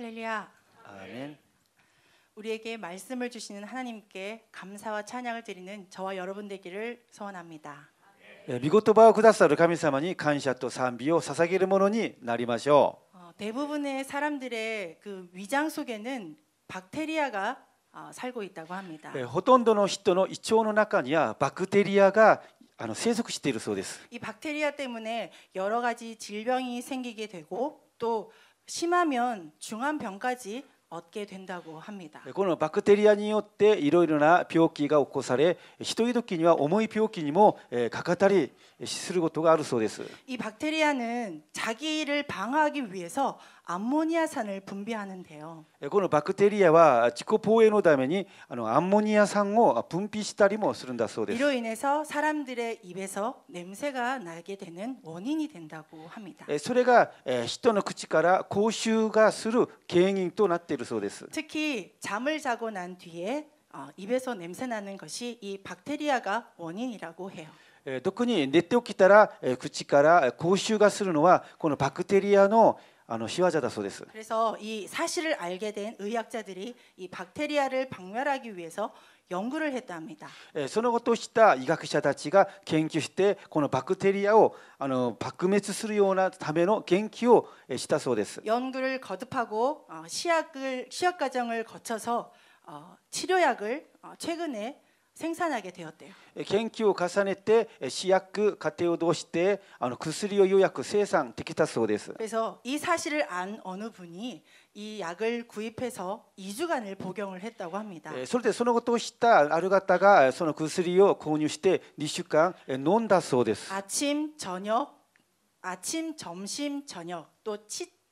할렐루야. 아멘. 우리에게 말씀을 주시는 하나님께 감사와 찬양을 드리는 저와 여러분 되기를 소원합니다. 見事ばをくださる神様に感謝と賛美を捧げるものになりましょう. 대부분의 사람들의 그 위장 속에는 박테리아가 살고 있다고 합니다. ほとんどの人の胃腸の中にはバクテリアが生息しているそうです. 이 박테리아 때문에 여러 가지 질병이 생기게 되고 또 심하면 중한 병까지 얻게 된다고 합니다. このバクテリアによっていろいろな病気が起こされ、ひどい時には重い病気にもかかったりすることがあるそうです。이 박테리아는 자기를 방어하기 위해서 암모니아산을 분비하는데요. このバクテリアは自己防衛のために암모니아산을分泌したりもするんだそうです。 이로 인해서 사람들의 입에서 냄새가 나게 되는 원인이 된다고 합니다. それが人の口から口臭がする原因となっているそうです。 특히 잠을 자고 난 뒤에 입에서 냄새 나는 것이 이 박테리아가 원인이라고 해요. 特に寝て起きたら口から口臭がするのはこのバクテリアの 시화자다そうです. 그래서 이 사실을 알게 된 의학자들이 이 박테리아를 박멸하기 위해서 연구를 했답니다. そのことを知った医学者たちが研究してこのバクテリアを撲滅するようなための研究をしたそうです. 연구를 거듭하고 시약 과정을 거쳐서 치료약을 최근에 생산하게 되었대요. 연구를 重ねて試薬過程を通して薬を予約生産できたそうです. 그래서 이 사실을 안 어느 분이 이 약을 구입해서 2주간을 복용을 했다고 합니다. それでそのことを知ったある方がその薬を購入して2週間飲んだそうです. 아침, 점심, 저녁 또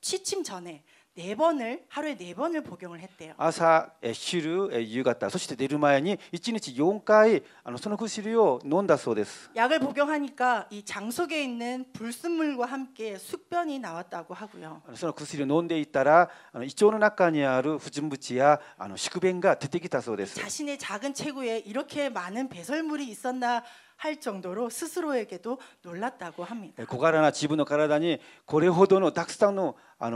취침 전에 4번을 하루에 4번을 복용을 했대요. 아사, 시루, 유가타, そして寝る前に1日4回その薬を飲んだそうです. 약을 복용하니까 이 장 속에 있는 불순물과 함께 숙변이 나왔다고 하고요. その薬を飲んでいたら胃腸の中にある不純物や宿便が出てきたそうです. 자신의 작은 체구에 이렇게 많은 배설물이 있었나 할 정도로 스스로에게도 놀랐다고 합니다. 고가라나 자신의 몸에 これほどのたくさんの排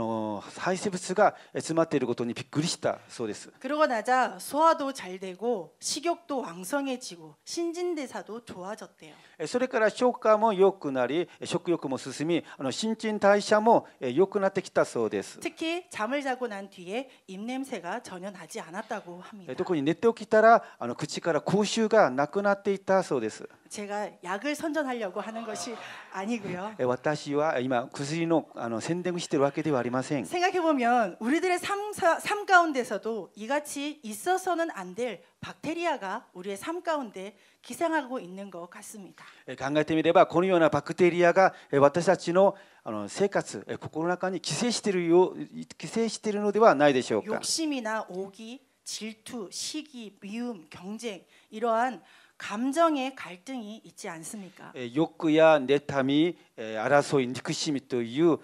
泄物が詰まっていることにびっくりしたそうです. 그러고 나자 소화도 잘 되고 식욕도 왕성해지고 신진대사도 좋아졌대요. それから消化も良くなり食欲も進み新陳代謝も良くなってきたそうです. 특히 잠을 자고 난 뒤에 입냄새가 전혀 나지 않았다고 합니다. 特に寝て起きたら口から口臭がなくなっていたそうです. 제가 약을 선전하려고 하는 것이 아니고요. 私は今薬の宣伝をしているわけではありません. 생각해 보면 우리들의 삶 가운데서도 이같이 있어서는 안 될 박테리아가 우리의 삶 가운데 기생하고 있는 것 같습니다. 考えてみればこのようなバクテリアが私たちの生活心の中に寄生しているのではないでしょうか。 욕심이나 오기, 질투, 시기, 미움, 경쟁 이러한 감정의 갈등이 있지 않습니까? 욕구야 내탐이 알아서 인식심이という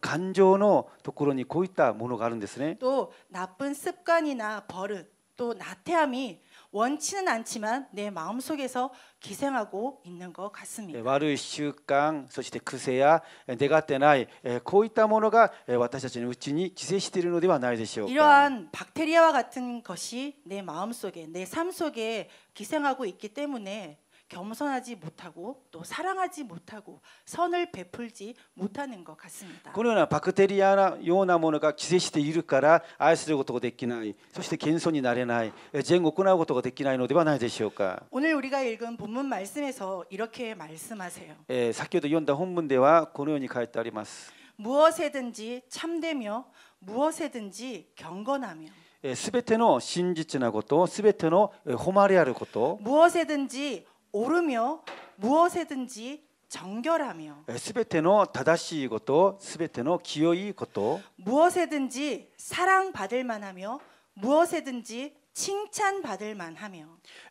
감정のところに こういったものがあるんですね. 또 나쁜 습관이나 버릇, 또 나태함이 원치는 않지만 내 마음 속에서 기생하고 있는 것 같습니다. 悪い習慣、そして癖や願ってないこういったものが私たちのうちに寄生しているのではないでしょうか。 이러한 박테리아와 같은 것이 내 마음 속에, 내 삶 속에 기생하고 있기 때문에 겸손하지 못하고 또 사랑하지 못하고 선을 베풀지 못하는 것 같습니다. 그러나 박테리아나ようなものが 寄生しているから愛することができない、そして謙遜になれない、善を行うことができないのではないでしょうか。 오늘 우리가 읽은 본문 말씀에서 이렇게 말씀하세요. 先ほど読んだ本文ではこのように書いてあります. 무엇에든지 참되며 무엇에든지 경건하며 全ての真実なこと、全ての誉れあること 무엇에든지 오르며 무엇에든지 정결하며 全ての正しいこと、全ての清いこと 무엇에든지 사랑받을 만하며 무엇에든지 칭찬받을 만하며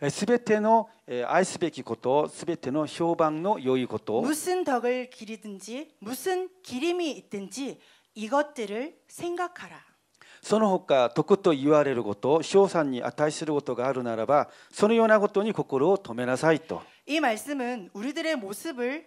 全ての愛すべきこと、全ての評判の良いこと 무슨 덕을 기리든지 무슨 기림이 있든지 이것들을 생각하라. その他、徳と言われること、賞賛に値することがあるならば、そのようなことに心を留めなさいと。이 말씀은 우리들의 모습을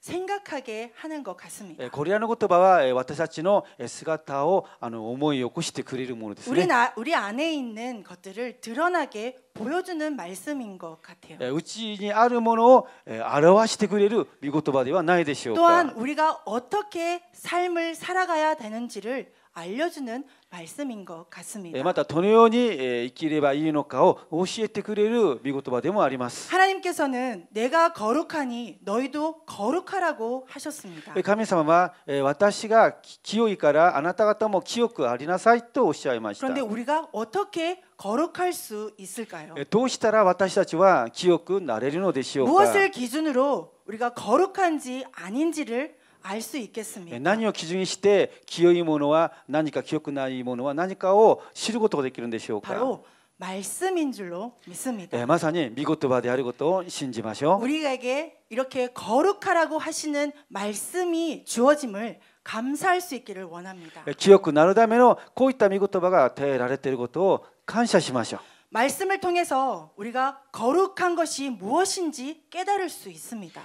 생각하게 하는 것 같습니다. 코리아의 言葉は私たちの姿を思い起こしてくれるものですね. 우리 안에 있는 것들을 드러나게 보여주는 말씀인 것 같아요. うちにあるものを表してくれる御言葉ではないでしょうか? 또한 우리가 어떻게 삶을 살아가야 되는지를 알려주는 말씀인 것 같습니다. またどのように生きればいいのかを教えてくれる御言葉でもあります. 하나님께서는 내가 거룩하니 너희도 거룩하라고 하셨습니다. 神様は私が清いからあなた方も清くありなさいとおっしゃいました. 그런데 우리가 어떻게 거룩할 수 있을까요? どうしたら私たちは清くなれるのでしょうか? 무엇을 기준으로 우리가 거룩한지 아닌지를 알 수 있겠습니다. 何を基準にして清いものは何か清くないものは何かを知ることができるんでしょうか? 바로 말씀인 줄로 믿습니다. まさに御言葉であることを信じましょう. 우리에게 이렇게 거룩하라고 하시는 말씀이 주어짐을 감사할 수 있기를 원합니다. 清くなるためのこういった御言葉が与えられていることを感謝しましょう. 말씀을 통해서 우리가 거룩한 것이 무엇인지 깨달을 수 있습니다.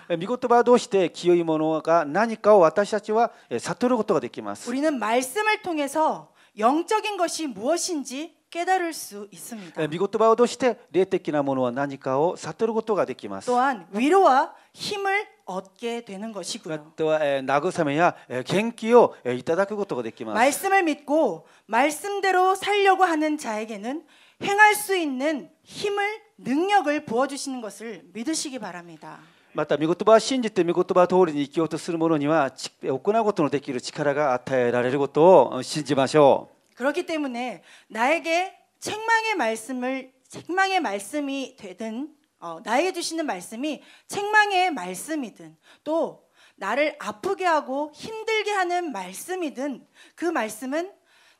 우리는 말씀을 통해서 영적인 것이 무엇인지 깨달을 수 있습니다. 또한 위로와 힘을 얻게 되는 것이고요. 말씀을 믿고 말씀대로 살려고 하는 자에게는 행할 수 있는 힘을, 능력을 부어주시는 것을 믿으시기 바랍니다. また御言葉を信じて御言葉通りに生きようとする者には行うことのできる力が与えられることを信じましょう. 그렇기 때문에 나에게 책망의 말씀이 되든 나에게 주시는 말씀이 책망의 말씀이든 또 나를 아프게 하고 힘들게 하는 말씀이든 그 말씀은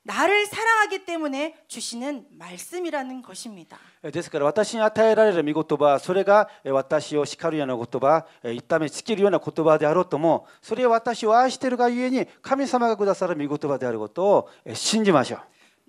나를 사랑하기 때문에 주시는 말씀이라는 것입니다. ですから私に与えられる御言葉、それが私を叱るような言葉、痛めつけるような言葉であろうとも、それは私を愛しているがゆえに神様がくださる御言葉であることを信じましょう.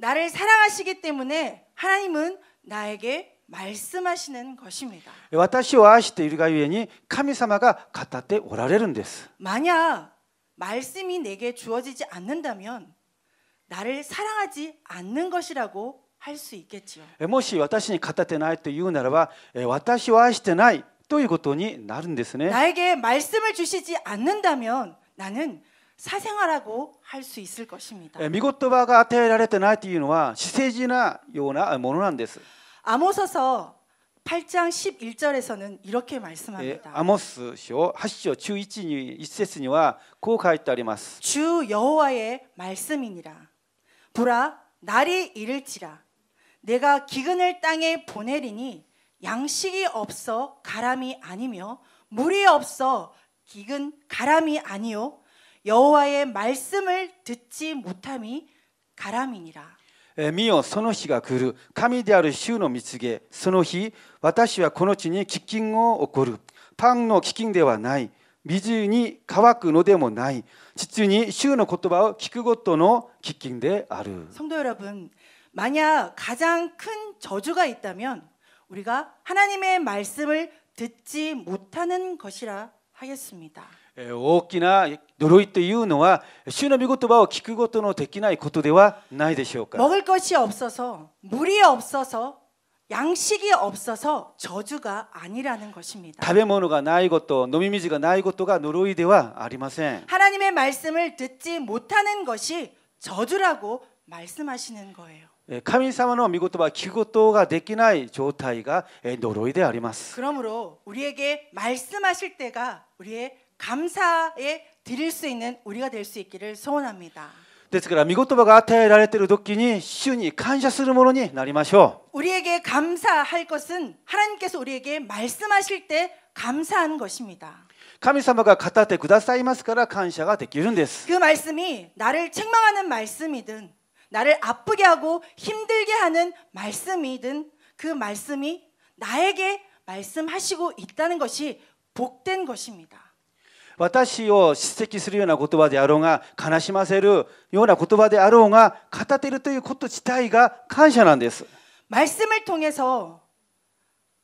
나를 사랑하시기 때문에 하나님은 나에게 말씀하시는 것입니다. 私を愛しているがゆえに神様が語っておられるんです. 만약 말씀이 내게 주어지지 않는다면 나를 사랑하지 않는 것이라고 할 수 있겠지요. もし私に語ってないと言うならば、私を愛してないということになるんですね. 나에게 말씀을 주시지 않는다면 나는 사생아라고 할 수 있을 것입니다. 御言葉が与えられてないというのは私生児なようなものなんです. 아모서서 8장 11절에서는 이렇게 말씀합니다. 아모스쇼 8장 11절 1절에는 こう書いてあります. 주 여호와의 말씀이니라. 보라, 날이 이를지라. 내가 기근을 땅에 보내리니 양식이 없어 가람이 아니며 물이 없어 기근 가람이 아니요 여호와의 말씀을 듣지 못함이 가람이니라. 見よその日が来る。神である主の蜜げ、その日私はこの地に飢饉を起こる。パンの飢饉ではない。水に乾くのでもない。地中に主の言葉を聞くことの飢饉である. 성도 여러분, 만약 가장 큰 저주가 있다면 우리가 하나님의 말씀을 듣지 못하는 것이라 하겠습니다. 大きな呪いというのは主の御言葉を聞くことのできないことではないでしょうか? 먹을 것이 없어서, 물이 없어서, 양식이 없어서 저주가 아니라는 것입니다. 食べ物がないこと、飲み水がないことが呪いではありません. 하나님의 말씀을 듣지 못하는 것이 저주라고 말씀하시는 거예요. 神様の御言葉聞くことができない状態が呪いであります. 그러므로 우리에게 말씀하실 때가 우리의 감사에 드릴 수 있는 우리가 될 수 있기를 소원합니다. ですから御言葉が与えられている時に主に感謝するものになりましょう. 우리에게 감사할 것은 하나님께서 우리에게 말씀하실 때 감사하는 것입니다. 神様が語ってくださいますから感謝ができるんです. 그 말씀이 나를 책망하는 말씀이든 나를 아프게 하고 힘들게 하는 말씀이든 그 말씀이 나에게 말씀하시고 있다는 것이 복된 것입니다. 私を叱責するような言葉であろうが悲しませるような言葉であろうが語っているということ自体が感謝なんです. 말씀을 통해서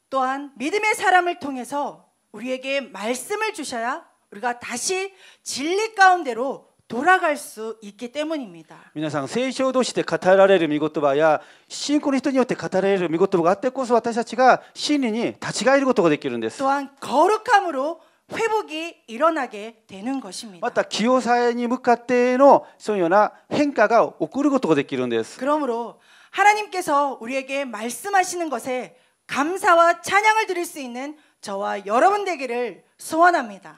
또한 믿음의 사람을 통해서 우리에게 말씀을 주셔야 우리가 다시 진리 가운데로 돌아갈 수 있기 때문입니다. 여러분, 성경同士で語られる 御言葉や 信仰の人によって語られる 御言葉があってこそ私たちが真理に立ち返ることができるんです. 또한 거룩함으로 회복이 일어나게 되는 것입니다. 맞다. 기요사회에 向かってのそのような変化が起こることができるんです. 그러므로 하나님께서 우리에게 말씀하시는 것에 감사와 찬양을 드릴 수 있는 저와 여러분 되기를 소원합니다.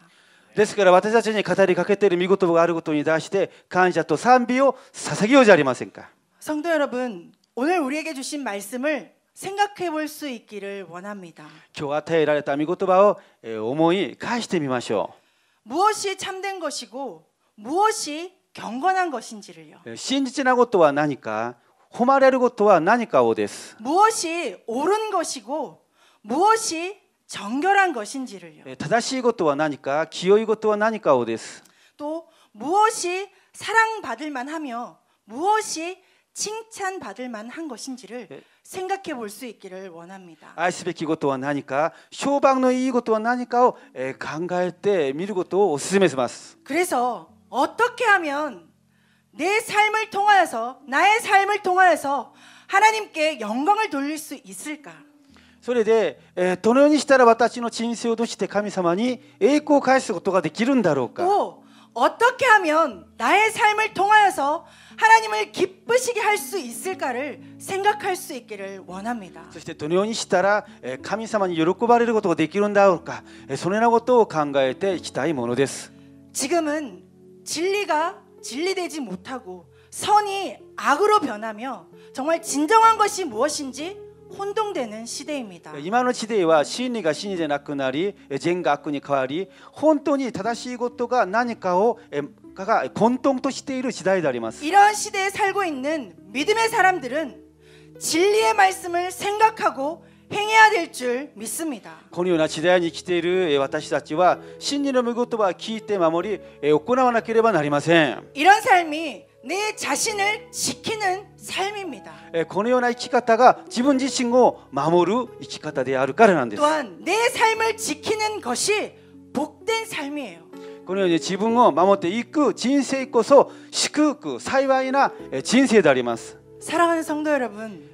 ですから私たちに語りかけている御言葉があることに対して感謝と賛美を捧げようじゃありませんか. 성도 여러분, 오늘 우리에게 주신 말씀을 생각해 볼 수 있기를 원합니다. 今日与えられた御言葉を思い返してみましょう. 무엇이 참된 것이고 무엇이 경건한 것인지를요. 真実なことは何か、誉れることは何かをです. 무엇이 옳은 것이고 무엇이 정결한 것인지를요. 正しいことは何か、清いことは何かをです. 또 무엇이 사랑받을 만하며 무엇이 칭찬받을 만한 것인지를 생각해 볼 수 있기를 원합니다. 愛すべきことは何か、評判のいいことは何かを考えてみることをお勧めします. 그래서 어떻게 하면 내 삶을 통하여서, 나의 삶을 통하여서 하나님께 영광을 돌릴 수 있을까? それでどのようにしたら私の人生を通して神様に栄光を返すことができるんだろうか? 또 어떻게 하면 나의 삶을 통하여서 하나님을 기쁘시게 할 수 있을까를 생각할 수 있기를 원합니다. そしてどのようにしたら神様に喜ばれることができるんだろうか、そのようなことを考えていきたいものです. 지금은 진리가 진리되지 못하고 선이 악으로 변하며 정말 진정한 것이 무엇인지 혼동되는 시대입니다. 今の時代は真理が真理でなくなり、善が悪に変わり、本当に正しいことが何かをが混沌としている時代であります. 이런 시대에 살고 있는 믿음의 사람들은 진리의 말씀을 생각하고 행해야 될 줄 믿습니다. このような時代に生きている私たちは真理の御言葉を聞いて守り行わなければなりません. 이런 삶이 내 자신을 지키는 삶입니다. このような生き方が自分自身を守る生き方であるからなんです. 또한 내 삶을 지키는 것이 복된 삶이에요. このように自分を守っていく人生こそ祝福幸いな人生であります. 사랑하는 성도 여러분,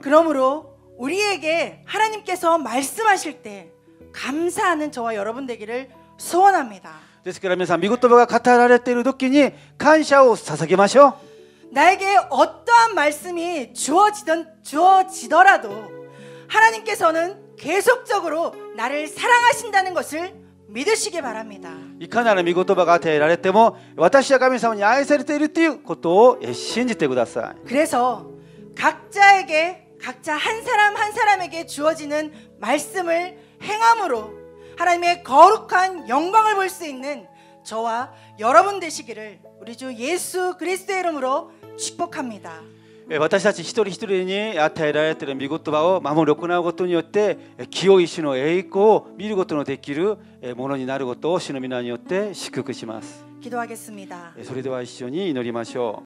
그러므로 우리에게 하나님께서 말씀하실 때 감사하는 저와 여러분 되기를 소원합니다. ですから皆さん御言葉が語られている時に感謝を捧げましょう. 나에게 어떠한 말씀이 주어지더라도 하나님께서는 계속적으로 나를 사랑하신다는 것을 믿으시기 바랍니다. いかなる御言葉が与えられても私は神様に愛されているということを信じてください. 그래서 각자 한 사람 한 사람에게 주어지는 말씀을 행함으로 하나님의 거룩한 영광을 볼 수 있는 저와 여러분 되시기를 우리 주 예수 그리스도의 이름으로 축복합니다. 私たち一人一人に与えられている御言葉を守る行うことによって清い主の栄光を見ることのできるものになることを主の皆によって祝福します。 기도하겠습니다. それでは一緒に祈りましょう。